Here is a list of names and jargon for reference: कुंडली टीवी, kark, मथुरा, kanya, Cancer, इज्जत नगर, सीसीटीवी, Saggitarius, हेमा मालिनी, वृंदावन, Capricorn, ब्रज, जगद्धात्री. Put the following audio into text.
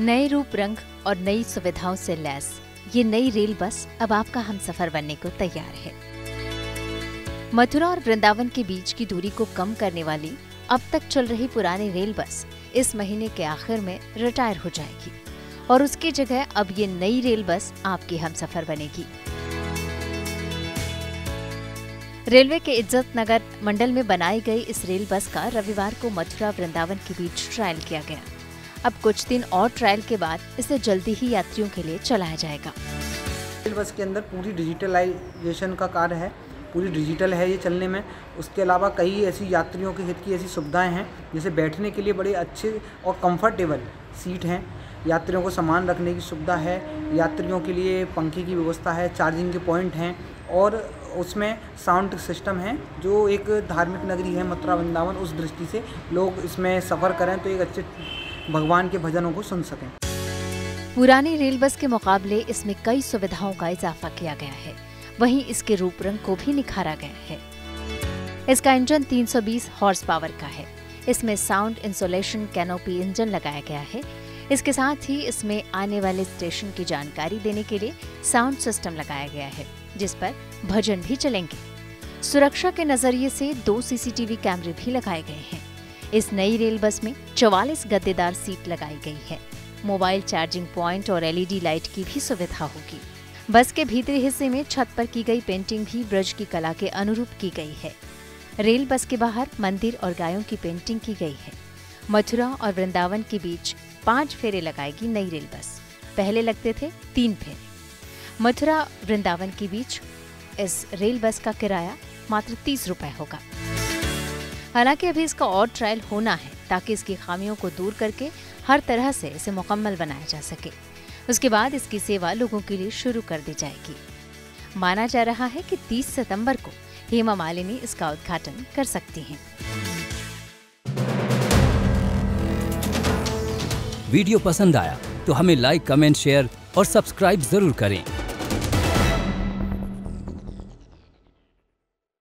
नए रूप रंग और नई सुविधाओं से लैस ये नई रेल बस अब आपका हमसफर बनने को तैयार है। मथुरा और वृंदावन के बीच की दूरी को कम करने वाली अब तक चल रही पुरानी रेल बस इस महीने के आखिर में रिटायर हो जाएगी और उसकी जगह अब ये नई रेल बस आपकी हमसफर बनेगी। रेलवे के इज्जत नगर मंडल में बनाई गई इस रेल बस का रविवार को मथुरा वृंदावन के बीच ट्रायल किया गया। अब कुछ दिन और ट्रायल के बाद इसे जल्दी ही यात्रियों के लिए चलाया जाएगा। रेल बस के अंदर पूरी डिजिटलाइजेशन का कार्य है, पूरी डिजिटल है ये चलने में। उसके अलावा कई ऐसी यात्रियों के हित की ऐसी सुविधाएं हैं, जैसे बैठने के लिए बड़े अच्छे और कंफर्टेबल सीट हैं, यात्रियों को सामान रखने की सुविधा है, यात्रियों के लिए पंखे की व्यवस्था है, चार्जिंग के पॉइंट हैं और उसमें साउंड सिस्टम है। जो एक धार्मिक नगरी है मथुरा वृंदावन, उस दृष्टि से लोग इसमें सफ़र करें तो एक अच्छे भगवान के भजनों को सुन सकें। पुरानी रेल बस के मुकाबले इसमें कई सुविधाओं का इजाफा किया गया है, वहीं इसके रूप रंग को भी निखारा गया है। इसका इंजन 320 हॉर्स पावर का है। इसमें साउंड इंसुलेशन कैनोपी इंजन लगाया गया है। इसके साथ ही इसमें आने वाले स्टेशन की जानकारी देने के लिए साउंड सिस्टम लगाया गया है, जिस पर भजन भी चलेंगे। सुरक्षा के नजरिए से 2 सीसीटीवी कैमरे भी लगाए गए हैं। इस नई रेल बस में 44 गद्देदार सीट लगाई गई है। मोबाइल चार्जिंग पॉइंट और एलईडी लाइट की भी सुविधा होगी। बस के भीतरी हिस्से में छत पर की गई पेंटिंग भी ब्रज की कला के अनुरूप की गई है। रेल बस के बाहर मंदिर और गायों की पेंटिंग की गई है। मथुरा और वृंदावन के बीच 5 फेरे लगाएगी नई रेल बस। पहले लगते थे 3 फेरे। मथुरा वृंदावन के बीच इस रेल बस का किराया मात्र 30 रुपए होगा। हालांकि अभी इसका और ट्रायल होना है ताकि इसकी खामियों को दूर करके हर तरह से इसे मुकम्मल बनाया जा सके। उसके बाद इसकी सेवा लोगों के लिए शुरू कर दी जाएगी। माना जा रहा है कि 30 सितंबर को हेमा मालिनी इसका उद्घाटन कर सकती हैं। वीडियो पसंद आया तो हमें लाइक, कमेंट, शेयर और सब्सक्राइब जरूर करें।